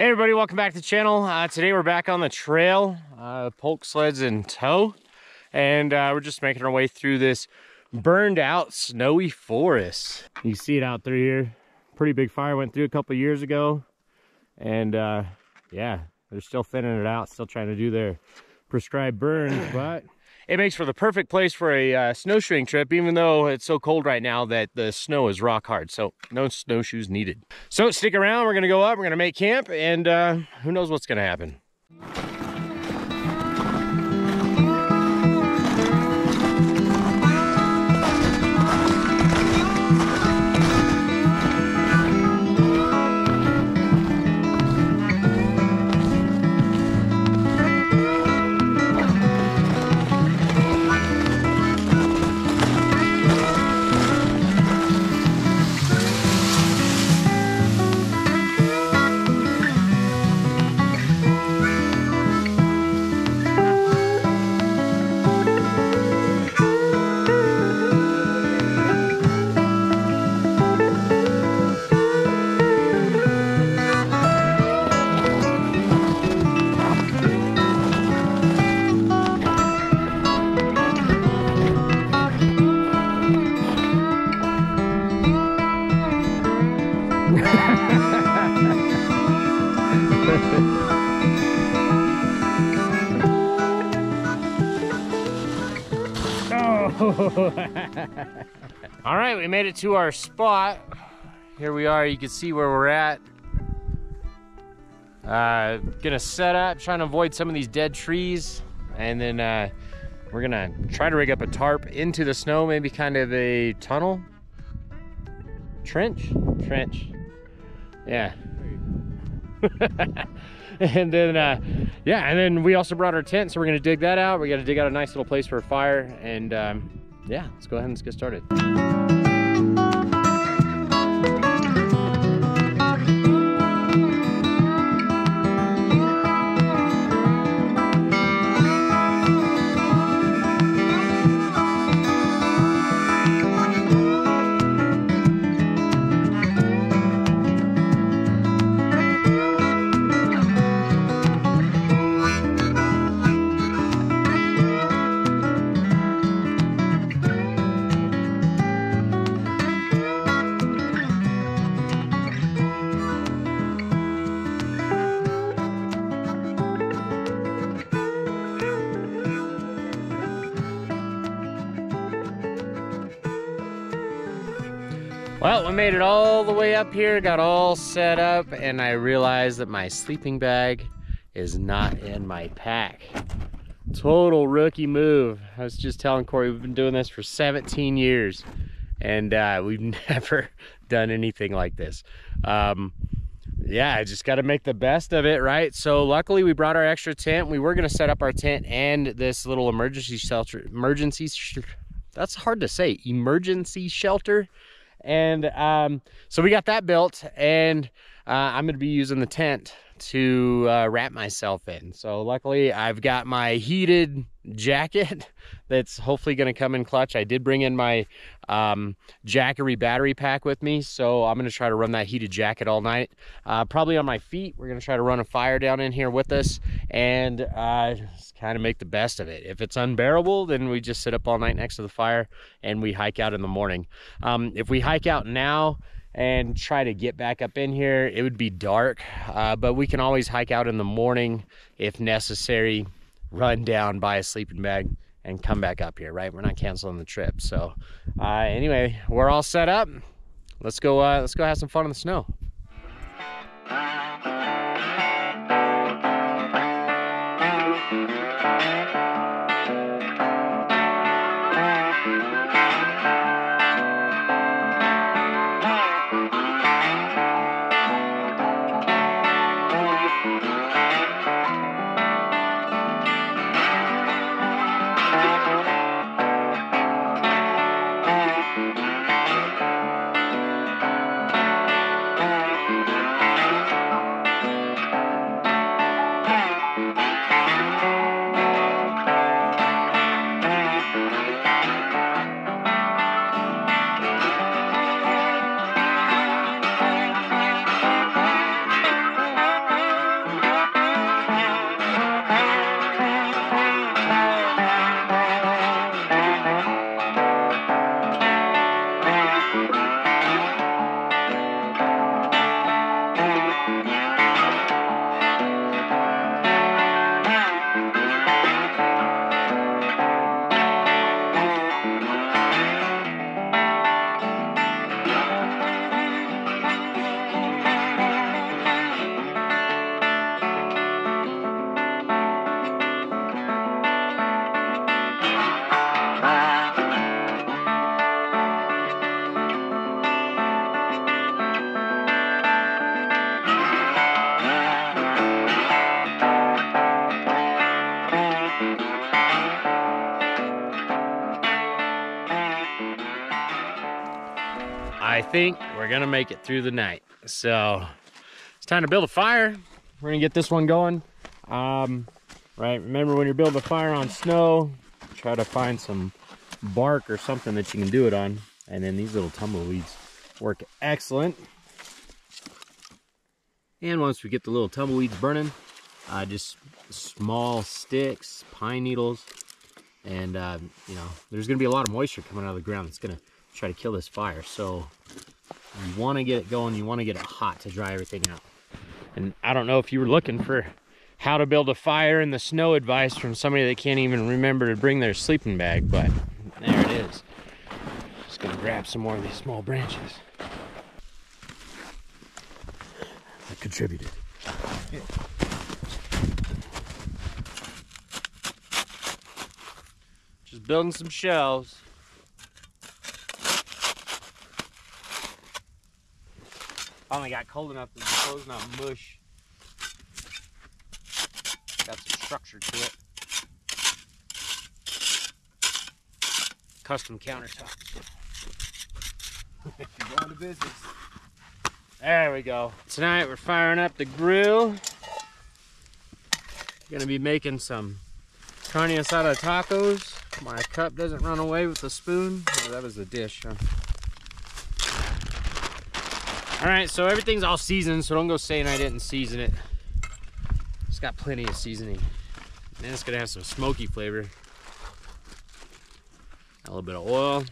Hey everybody, welcome back to the channel. Today we're back on the trail, polk sleds in tow, and we're just making our way through this burned out snowy forest. You see it out through here. Pretty big fire went through a couple years ago, and yeah, they're still thinning it out, still trying to do their prescribed burns, but it makes for the perfect place for a snowshoeing trip, even though it's so cold right now that the snow is rock hard, so no snowshoes needed. So stick around, we're gonna go up, we're gonna make camp, and who knows what's gonna happen. All right, we made it to our spot. Here we are, you can see where we're at. Gonna set up, trying to avoid some of these dead trees, and then we're gonna try to rig up a tarp into the snow, maybe kind of a tunnel. Trench. Yeah. And then yeah, and then we also brought our tent, so we're gonna dig that out. We're gonna dig out a nice little place for a fire, and yeah, let's go ahead and let's get started. Well, we made it all the way up here, got all set up, and I realized that my sleeping bag is not in my pack. Total rookie move. I was just telling Corey, we've been doing this for 17 years, and we've never done anything like this. Yeah, I just got to make the best of it, right? So luckily we brought our extra tent. We were going to set up our tent and this little emergency shelter. And so we got that built, and I'm gonna be using the tent to wrap myself in. So luckily I've got my heated jacket that's hopefully gonna come in clutch. I did bring in my Jackery battery pack with me, so I'm gonna try to run that heated jacket all night, probably on my feet. We're gonna try to run a fire down in here with us, and just kind of make the best of it. If it's unbearable, then we just sit up all night next to the fire and we hike out in the morning. If we hike out now and try to get back up in here, it would be dark, but we can always hike out in the morning if necessary, run down, buy a sleeping bag, and come back up here, right? We're not canceling the trip. So anyway, we're all set up. Let's go have some fun in the snow. think we're gonna make it through the night. So it's time to build a fire. We're gonna get this one going. Right, remember when you're building a fire on snow, try to find some bark or something that you can do it on. And then these little tumbleweeds work excellent. And once we get the little tumbleweeds burning, just small sticks, pine needles, and you know, there's gonna be a lot of moisture coming out of the ground that's gonna try to kill this fire. So you wanna get it going, you wanna get it hot to dry everything out. And I don't know if you were looking for how to build a fire in the snow advice from somebody that can't even remember to bring their sleeping bag, but there it is. Just gonna grab some more of these small branches. I contributed. Yeah. Just building some shelves. Finally got cold enough that the clothes not mush. Got some structure to it. Custom countertops. If you're going to business. There we go. Tonight we're firing up the grill. Gonna be making some carne asada tacos. My cup doesn't run away with the spoon. Oh, that was the dish, huh? All right, so everything's all seasoned, so don't go saying I didn't season it. It's got plenty of seasoning. And then it's gonna have some smoky flavor. A little bit of oil.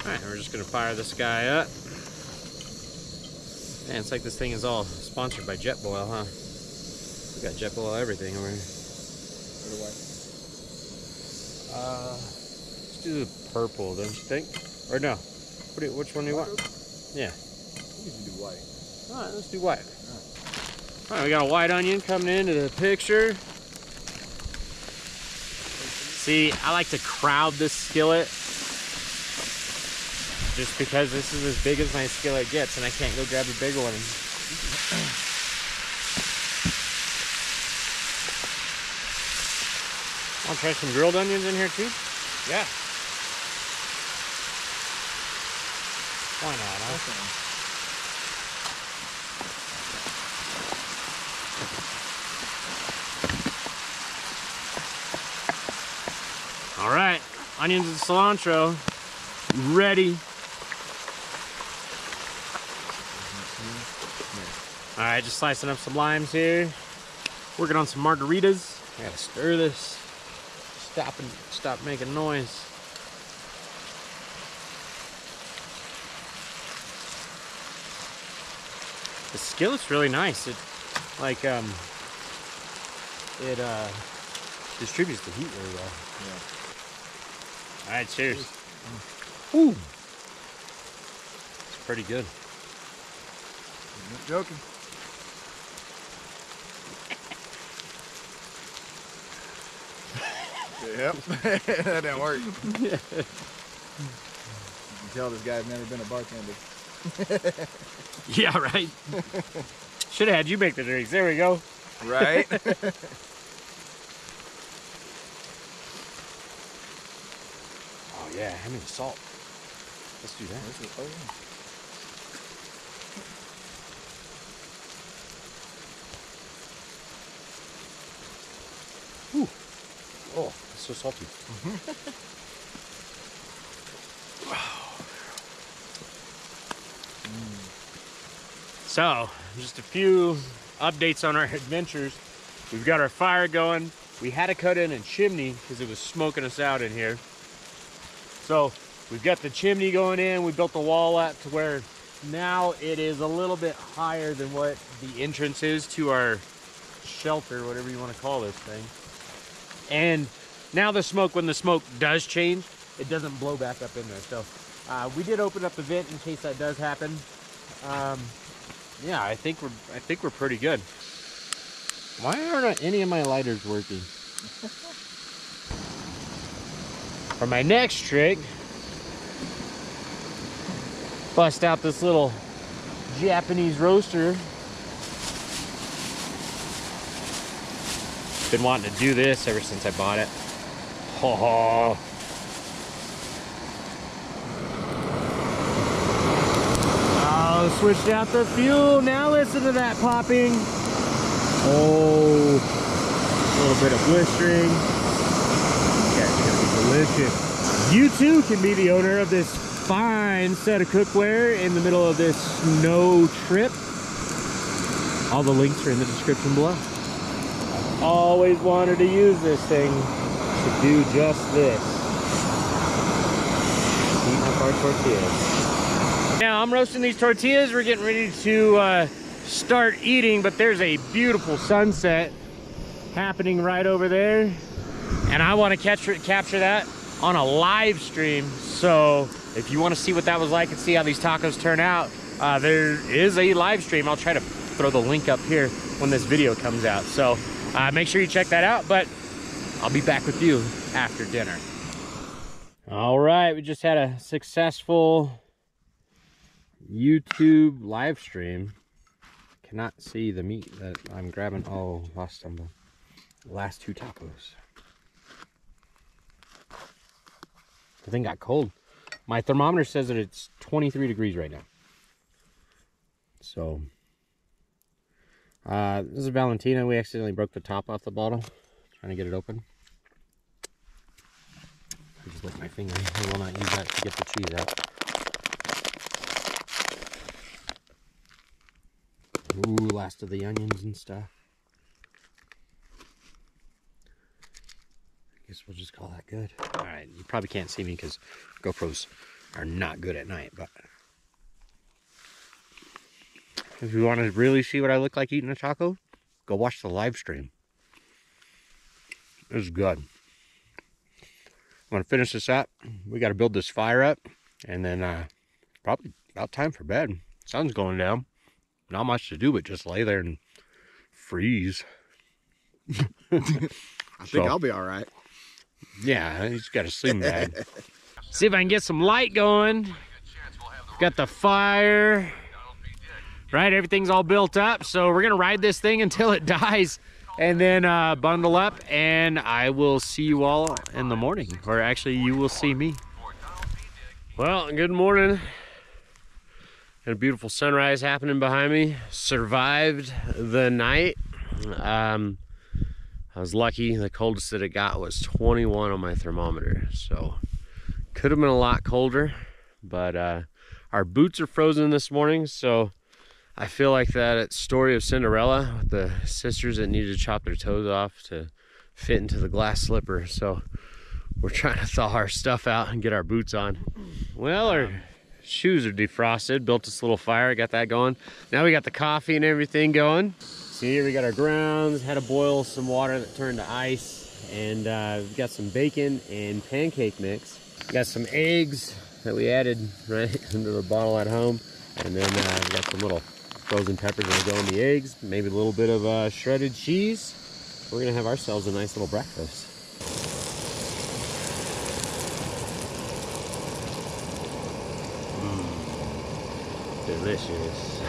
All right, we're just gonna fire this guy up. Man, it's like this thing is all sponsored by Jetboil, huh? We got Jetboil everything over here. What do I? Let's do the purple, don't you think? Or no? Which one do you want? Yeah. I think we should do white. All right, let's do white. All right, we got a white onion coming into the picture. See, I like to crowd this skillet. Just because this is as big as my skillet gets, and I can't go grab a bigger one. I'll try some grilled onions in here too. Yeah. Why not? Huh? All right, onions and cilantro, ready. All right, just slicing up some limes here. Working on some margaritas. I gotta stir this. Stop making noise. The skillet's really nice. It like it distributes the heat really well. Yeah. All right, cheers. Ooh, it's pretty good. I'm not joking. Yep, that didn't work. You can tell this guy's never been a bartender. Yeah, right? Should have had you make the drinks. There we go. Right? Oh, yeah, I need salt. Let's do that. Oh, yeah. Ooh. Oh, it's so salty. Mm-hmm. Mm. So, just a few updates on our adventures. We've got our fire going. We had to cut in a chimney because it was smoking us out in here. So, we've got the chimney going in. We built the wall up to where now it is a little bit higher than what the entrance is to our shelter, whatever you want to call this thing. And now the smoke, when the smoke does change, it doesn't blow back up in there. So we did open up the vent in case that does happen. Yeah, I think we're pretty good. Why aren't any of my lighters working? For my next trick, bust out this little Japanese roaster. Been wanting to do this ever since I bought it. Oh. Oh, switched out the fuel. Now listen to that popping. Oh, a little bit of blistering. That's gonna be delicious. You too can be the owner of this fine set of cookware in the middle of this snow trip. All the links are in the description below. Always wanted to use this thing to do just this. Heat up our tortillas. Now I'm roasting these tortillas. We're getting ready to start eating, but there's a beautiful sunset happening right over there, and I want to capture that on a live stream. So if you want to see what that was like and see how these tacos turn out, there is a live stream. I'll try to throw the link up here when this video comes out. So make sure you check that out, but I'll be back with you after dinner. All right, we just had a successful YouTube live stream. Cannot see the meat that I'm grabbing. Oh, lost some. The last two tacos. The thing got cold. My thermometer says that it's 23 degrees right now. So, this is Valentina. We accidentally broke the top off the bottle. Trying to get it open. I just licked my finger. I will not use that to get the cheese out. Ooh, last of the onions and stuff. I guess we'll just call that good. All right, you probably can't see me because GoPros are not good at night, but if you want to really see what I look like eating a taco, go watch the live stream. This is good. I'm gonna finish this up. We got to build this fire up, and then probably about time for bed. Sun's going down. Not much to do, but just lay there and freeze. I think I'll be all right. Yeah, I just got a sleeping bag. See if I can get some light going. Got the fire. Right, everything's all built up. So we're going to ride this thing until it dies and then bundle up. And I will see you all in the morning. Or actually, you will see me. Well, good morning. A beautiful sunrise happening behind me. Survived the night. I was lucky. The coldest that it got was 21 on my thermometer, so could have been a lot colder, but our boots are frozen this morning, so I feel like that story of Cinderella with the sisters that needed to chop their toes off to fit into the glass slipper. So we're trying to thaw our stuff out and get our boots on. Well, our shoes are defrosted. Built this little fire, got that going. Now we got the coffee and everything going. See, here we got our grounds. Had to boil some water that turned to ice, and we've got some bacon and pancake mix. We got some eggs that we added right into the bottle at home, and then we got some little frozen peppers that go in the eggs. Maybe a little bit of shredded cheese. We're gonna have ourselves a nice little breakfast. Delicious.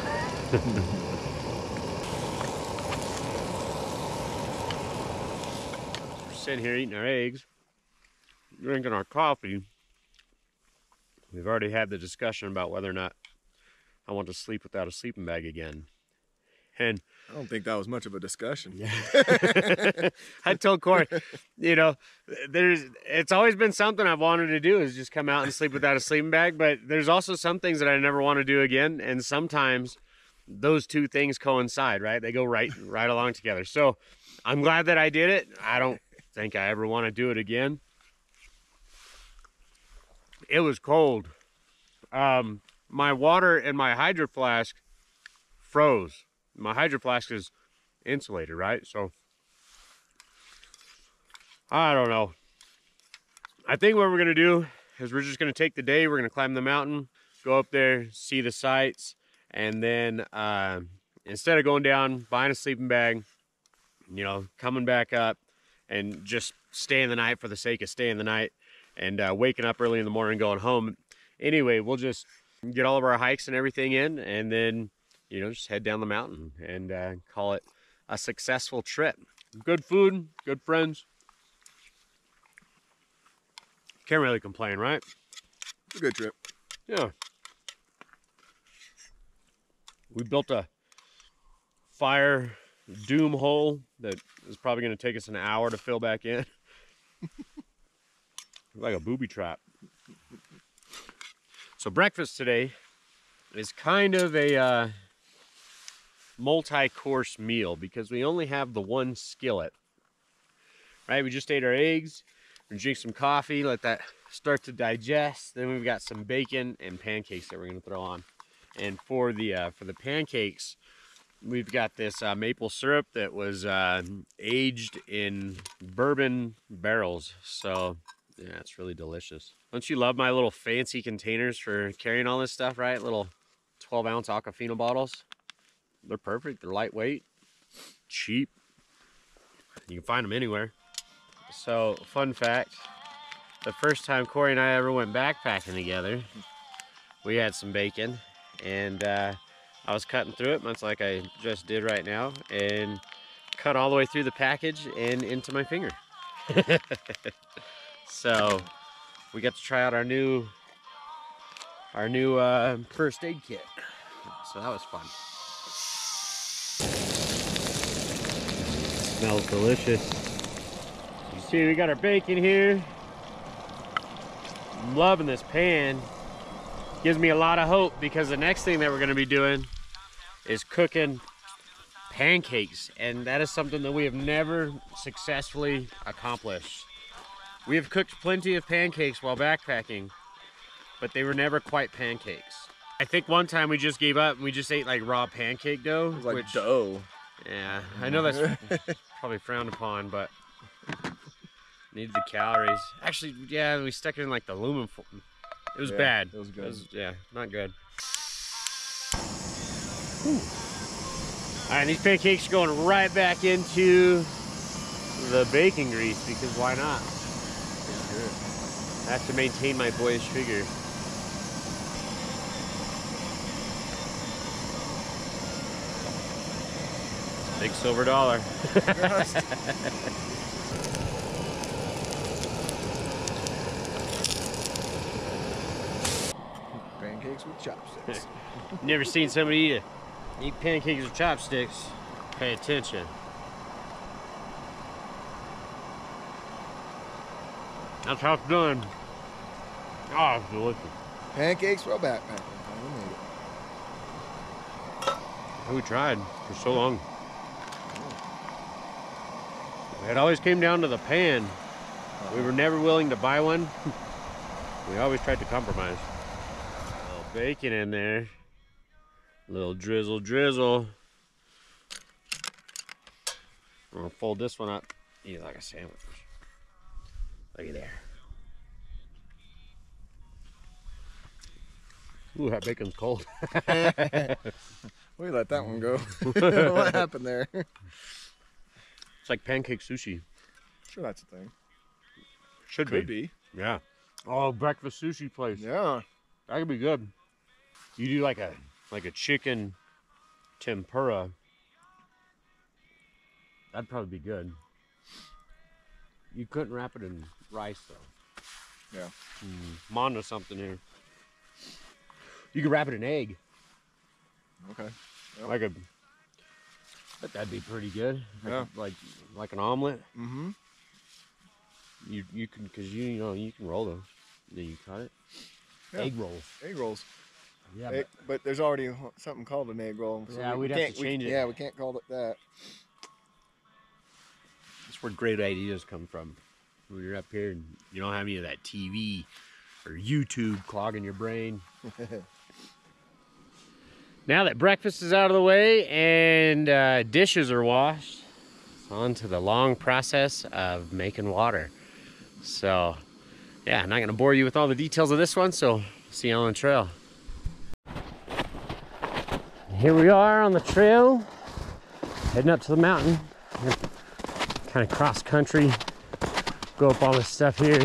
We're sitting here eating our eggs, drinking our coffee. We've already had the discussion about whether or not I want to sleep without a sleeping bag again. And I don't think that was much of a discussion. Yeah. I told Corey, you know, it's always been something I've wanted to do is just come out and sleep without a sleeping bag. But there's also some things that I never want to do again. And sometimes those two things coincide, right? They go right along together. So I'm glad that I did it. I don't think I ever want to do it again. It was cold. My water in my hydro flask froze. My hydro flask is insulated, right? So I don't know. I think what we're gonna do is we're just gonna take the day, we're gonna climb the mountain, go up there, see the sights, and then instead of going down, buying a sleeping bag, you know, coming back up and just staying the night for the sake of staying the night, and waking up early in the morning and going home. Anyway, we'll just get all of our hikes and everything in, and then, you know, just head down the mountain and call it a successful trip. Good food, good friends. Can't really complain, right? It's a good trip. Yeah. We built a fire doom hole that is probably going to take us an hour to fill back in. Like a booby trap. So breakfast today is kind of a multi-course meal because we only have the one skillet, right? We just ate our eggs, we drink some coffee, let that start to digest. Then we've got some bacon and pancakes that we're going to throw on. And for the pancakes, we've got this maple syrup that was aged in bourbon barrels. So yeah, it's really delicious. Don't you love my little fancy containers for carrying all this stuff, right? Little 12-ounce Aquafino bottles. They're perfect. They're lightweight, cheap. You can find them anywhere. So, fun fact, the first time Corey and I ever went backpacking together, we had some bacon, and I was cutting through it, much like I just did right now, and cut all the way through the package and into my finger. So, we got to try out our new first aid kit. So that was fun. Smells delicious. You see, we got our bacon here. I'm loving this pan. Gives me a lot of hope because the next thing that we're going to be doing is cooking pancakes, and that is something that we have never successfully accomplished. We have cooked plenty of pancakes while backpacking, but they were never quite pancakes. I think one time we just gave up and we just ate like raw pancake dough. It was like dough. Yeah, I know that's probably frowned upon, but needed the calories. Actually, yeah, we stuck it in like the aluminum foil. It was bad. It was good. It was, yeah, not good. Whew. All right, these pancakes are going right back into the bacon grease because why not? Yeah, sure. I have to maintain my boyish figure. Big silver dollar. Pancakes with chopsticks. Never seen somebody eat pancakes with chopsticks. Pay attention. That's how it's done. Oh, it's delicious. Pancakes for a backpacker. Who tried for so long? It always came down to the pan. We were never willing to buy one. We always tried to compromise. A little bacon in there. A little drizzle, drizzle. We're gonna fold this one up. Eat it like a sandwich. Looky there. Ooh, that bacon's cold. We let that one go. What happened there? It's like pancake sushi. I'm sure that's a thing. Could be. Yeah. Oh, breakfast sushi place. Yeah. That could be good. You do like a chicken tempura. That'd probably be good. You couldn't wrap it in rice though. Yeah. I'm onto something here. You could wrap it in egg. Okay. Yep. But that'd be pretty good. Yeah. Like an omelet. Mm-hmm. You can, cause you can roll those. Then you cut it. Yeah. Egg rolls. Egg rolls. Yeah. But there's already something called an egg roll. So yeah, we'd have to change it. Yeah, we can't call it that. That's where great ideas come from. When you're up here and you don't have any of that TV or YouTube clogging your brain. Now that breakfast is out of the way and dishes are washed, it's on to the long process of making water. So, yeah, I'm not gonna bore you with all the details of this one, so see you on the trail. Here we are on the trail, heading up to the mountain. Kind of cross country, go up all this stuff here.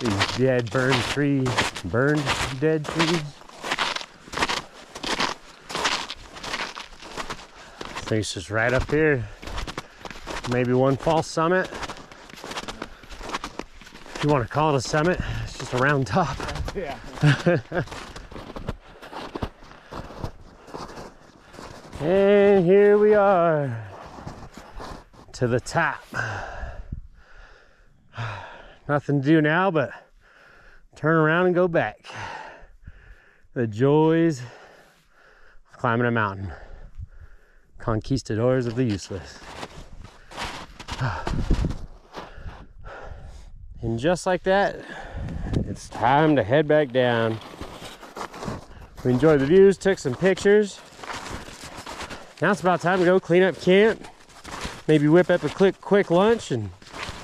These burned dead trees. It's just right up here. maybe one false summit. If you want to call it a summit, it's just a round top. Yeah. And here we are to the top. Nothing to do now but turn around and go back. The joys of climbing a mountain. Conquistadors of the useless. And just like that, it's time to head back down. We enjoyed the views, took some pictures. Now it's about time to go clean up camp, maybe whip up a quick lunch and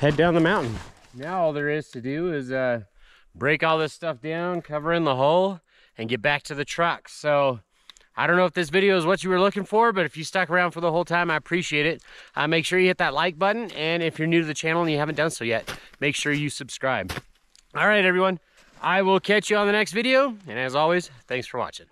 head down the mountain. Now all there is to do is break all this stuff down, cover in the hole, and get back to the truck. So I don't know if this video is what you were looking for, but if you stuck around for the whole time, I appreciate it. Make sure you hit that like button, and if you're new to the channel and you haven't done so yet, make sure you subscribe. All right, everyone, I will catch you on the next video, and as always, thanks for watching.